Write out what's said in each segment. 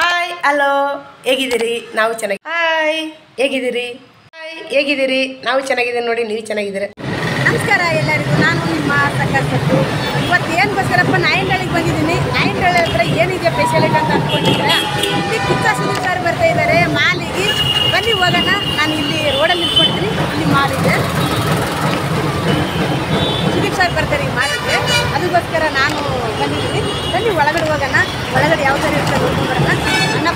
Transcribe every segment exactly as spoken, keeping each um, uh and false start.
Hi hello ಹೇಗಿದ್ದೀರಿ? ನಾವು ಚೆನ್ನಾಗಿ. ಹಾಯ್ ಹೇಗಿದ್ದೀರಿ? ಹಾಯ್ ಹೇಗಿದ್ದೀರಿ? ನಾವು ಚೆನ್ನಾಗಿದ್ದೀವಿ ನೋಡಿ, ನೀವು ಚೆನ್ನಾಗಿದ್ದೀರಿ. ನಮಸ್ಕಾರ ಎಲ್ಲರಿಗೂ. ನಾನು ನಿಮ್ಮ ಸಕ್ಕತ್ತು. ಇವತ್ತು ಏನು ಗೋಸ್ಕರಪ್ಪ ನಾಯಂಡಳಿಗೆ ಬಂದಿದ್ದೀನಿ. ನಾಯಂಡಳ್ಳಿ ಹತ್ರ ಏನಿದೆ ಸ್ಪೆಷಾಲಿಟಿ ಅಂತ ಅಂದ್ಕೊಂಡಿದ್ದೀರಾ? ಇಲ್ಲಿ ಕಿಚ್ಚ ಸುನಿಲ್ ಬರ್ತಾ ಇದ್ದಾರೆ ಮಾಲಿಗೆ. ಬನ್ನಿ ಹೋಗೋಣ. ನಾನು ಇಲ್ಲಿ ರೋಡಲ್ಲಿ ನಿಂತ್ಕೊಳ್ತೀನಿ. ಇಲ್ಲಿ ಮಾಲಿದೆ, ಸುದೀಪ್ ಬರ್ತಾರೆ ಈ ಮಾಲಿಗೆ. ಅದಕ್ಕೋಸ್ಕರ ನಾನು ಬಂದಿದ್ದೀನಿ. ಬನ್ನಿ ಒಳಗಡೆ ಹೋಗೋಣ. ಒಳಗಡೆ ಯಾವ ಥರ ಇರ್ತಾರೆ ಹೋಗೋಣ. ಅಣ್ಣ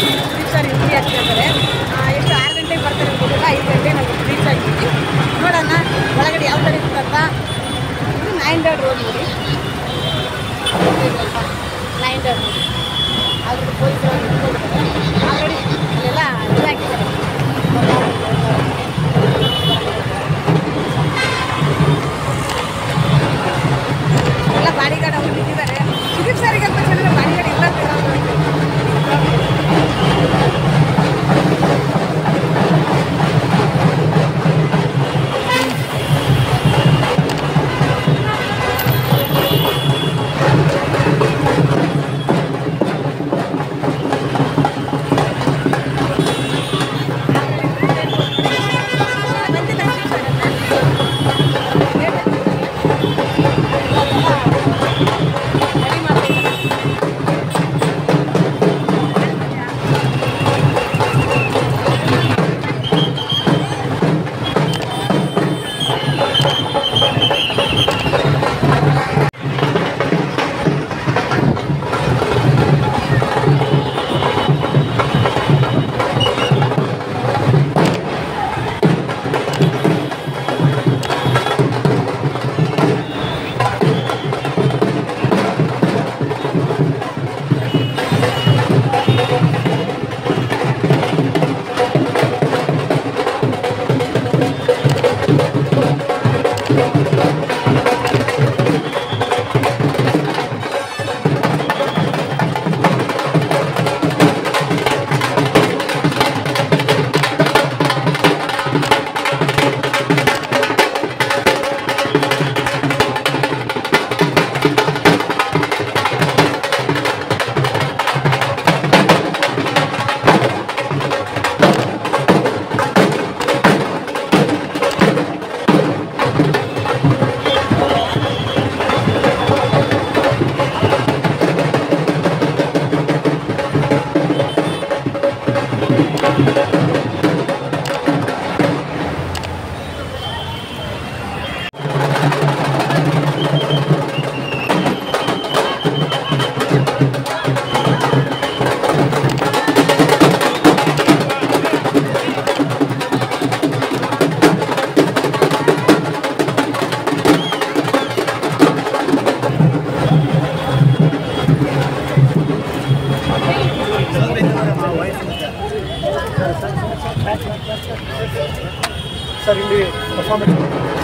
ಸುದೀಪ್ ಸರ್ ಇಲ್ಲಿ ಹಚ್ಚಿದ್ದಾರೆ. ಎಷ್ಟು ಆರು ಗಂಟೆಗೆ ಬರ್ತಾರೆ ಗೊತ್ತಿಲ್ಲ, ಐದು ಗಂಟೆಗೆ ನಾವು ರೀಚ್ ಆಗಿದ್ದೀವಿ. ನೋಡೋಣ ಒಳಗಡೆ ಯಾವ ಥರ ಇರ್ತಂತ. ಇದು ನಾಯಂಡಳ್ಳಿ ರೋಡ್ ನೋಡಿ, ನಾಯಂಡಳ್ಳಿ ರೋಡ್. ಅದ್ರ ಪೊಲೀಸರು ಆಲ್ರೆಡಿ ಇಲ್ಲೆಲ್ಲ ಇದಾಕಿದ್ದಾರೆ. ಎಲ್ಲ ಬಾಡಿಗಾರ್ಡ್ ಅವರು ಬಿಟ್ಟಿದ್ದಾರೆ. ಸುದೀಪ್ ಸರಿಗೆ ಅಂತ ಹೇಳಿದ್ರೆ ಬಾಡಿಗಾರ್ಡ್ ಇಲ್ಲ ಬೇಡ. ಸರ್ ಇಲ್ಲಿ ಪರ್ಫಾರ್ಮೆನ್ಸ್